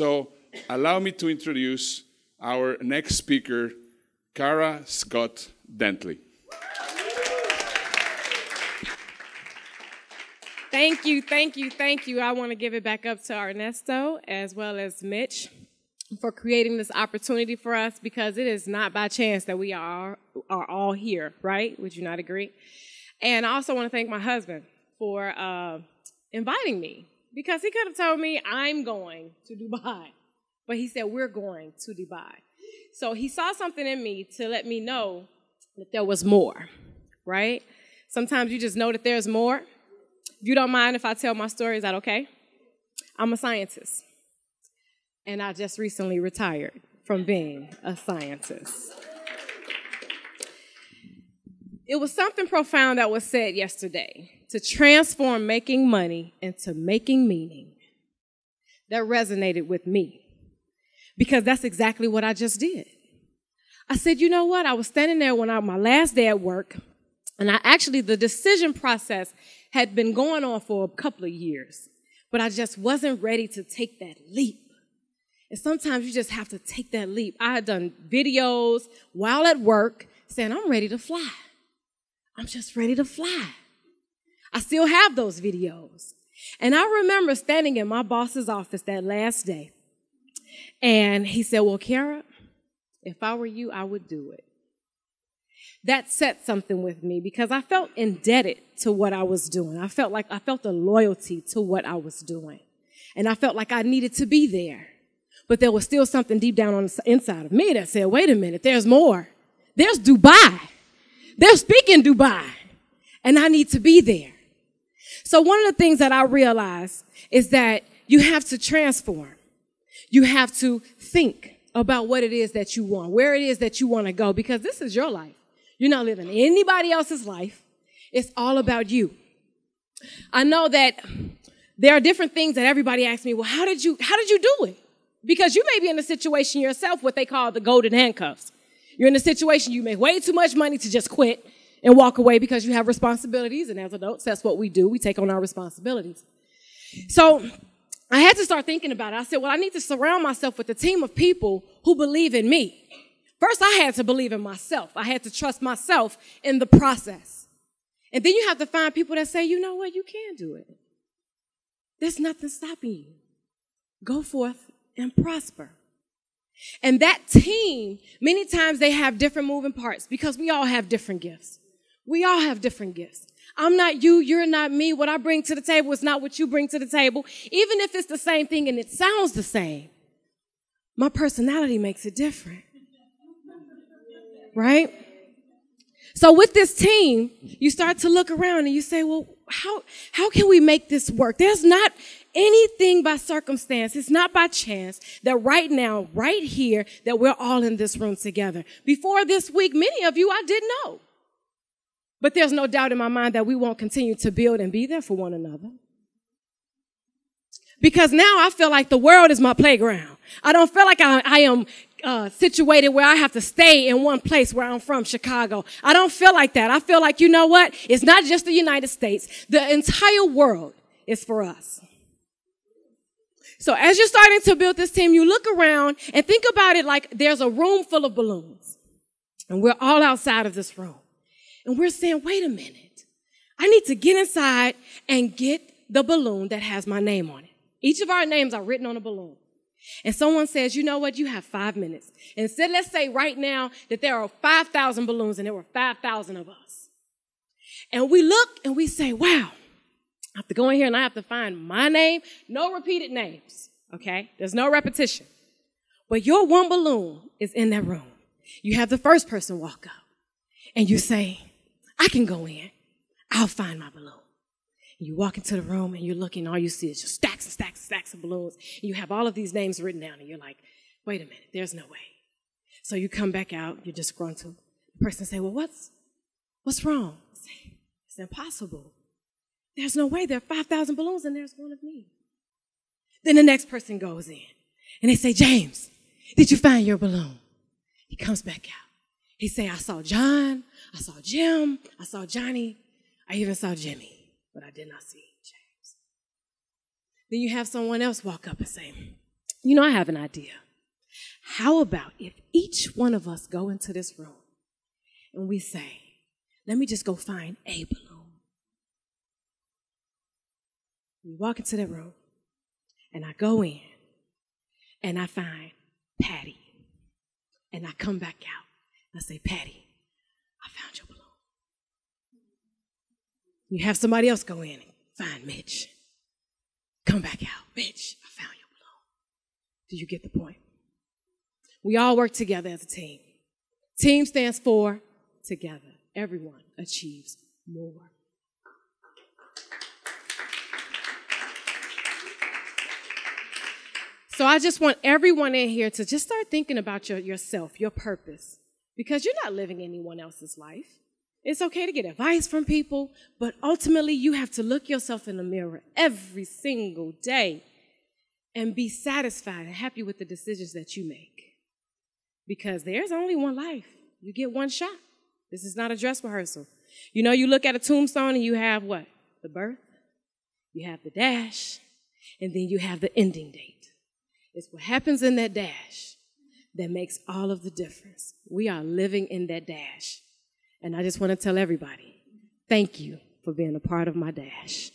So allow me to introduce our next speaker, Kara Scott-Dentley. Thank you, thank you, thank you. I want to give it back up to Ernesto as well as Mitch for creating this opportunity for us, because it is not by chance that we are all here, right? Would you not agree? And I also want to thank my husband for inviting me, because he could have told me I'm going to Dubai, but he said we're going to Dubai. So he saw something in me to let me know that there was more, right? Sometimes you just know that there's more. If you don't mind if I tell my story, is that okay? I'm a scientist. And I just recently retired from being a scientist. It was something profound that was said yesterday, to transform making money into making meaning. That resonated with me, because that's exactly what I just did. I said, you know what? I was standing there my last day at work, and the decision process had been going on for a couple of years, but I just wasn't ready to take that leap. And sometimes you just have to take that leap. I had done videos while at work saying, I'm ready to fly. I'm just ready to fly. I still have those videos. And I remember standing in my boss's office that last day, and he said, well, Kara, if I were you, I would do it. That set something with me, because I felt indebted to what I was doing. I felt a loyalty to what I was doing. And I felt like I needed to be there. But there was still something deep down on the inside of me that said, wait a minute, there's more. There's Dubai. They're speaking Dubai. And I need to be there. So one of the things that I realized is that you have to transform. You have to think about what it is that you want, where it is that you want to go, because this is your life. You're not living anybody else's life. It's all about you. I know that there are different things that everybody asks me, well, how did you do it? Because you may be in a situation yourself, what they call the golden handcuffs. You're in a situation you make way too much money to just quit and walk away, because you have responsibilities. And as adults, that's what we do. We take on our responsibilities. So I had to start thinking about it. I said, well, I need to surround myself with a team of people who believe in me. First, I had to believe in myself. I had to trust myself in the process. And then you have to find people that say, you know what, you can do it. There's nothing stopping you. Go forth and prosper. And that team, many times they have different moving parts, because we all have different gifts. We all have different gifts. I'm not you, you're not me. What I bring to the table is not what you bring to the table. Even if it's the same thing and it sounds the same, my personality makes it different. Right? So with this team, you start to look around and you say, well, how can we make this work? There's not anything by circumstance. It's not by chance that right now, right here, that we're all in this room together. Before this week, many of you I didn't know. But there's no doubt in my mind that we won't continue to build and be there for one another. Because now I feel like the world is my playground. I don't feel like I am situated where I have to stay in one place where I'm from, Chicago. I don't feel like that. I feel like, you know what? It's not just the United States. The entire world is for us. So as you're starting to build this team, you look around and think about it like there's a room full of balloons. And we're all outside of this room. And we're saying, wait a minute. I need to get inside and get the balloon that has my name on it. Each of our names are written on a balloon. And someone says, you know what? You have 5 minutes. And instead, let's say right now that there are 5,000 balloons and there were 5,000 of us. And we look and we say, wow. I have to go in here and I have to find my name. No repeated names, okay? There's no repetition. But your one balloon is in that room. You have the first person walk up, and you say, I can go in. I'll find my balloon. And you walk into the room, and you look, and all you see is just stacks and stacks and stacks of balloons. And you have all of these names written down, and you're like, wait a minute, there's no way. So you come back out, you're disgruntled. The person say, well, what's wrong? I say, it's impossible. There's no way. There are 5,000 balloons and there's one of me. Then the next person goes in and they say, James, did you find your balloon? He comes back out. He say, I saw John, I saw Jim, I saw Johnny, I even saw Jimmy, but I did not see James. Then you have someone else walk up and say, You know, I have an idea. How about if each one of us go into this room and we say, let me just go find a balloon. You walk into that room, and I go in, and I find Patty. And I come back out, and I say, Patty, I found your balloon. You have somebody else go in and find Mitch. Come back out. Mitch, I found your balloon. Do you get the point? We all work together as a team. Team stands for together. Everyone achieves more. So I just want everyone in here to just start thinking about yourself, your purpose, because you're not living anyone else's life. It's okay to get advice from people, but ultimately you have to look yourself in the mirror every single day and be satisfied and happy with the decisions that you make, because there's only one life. You get one shot. This is not a dress rehearsal. You know, you look at a tombstone and you have what? The birth, you have the dash, and then you have the ending date. It's what happens in that dash that makes all of the difference. We are living in that dash. And I just want to tell everybody, thank you for being a part of my dash.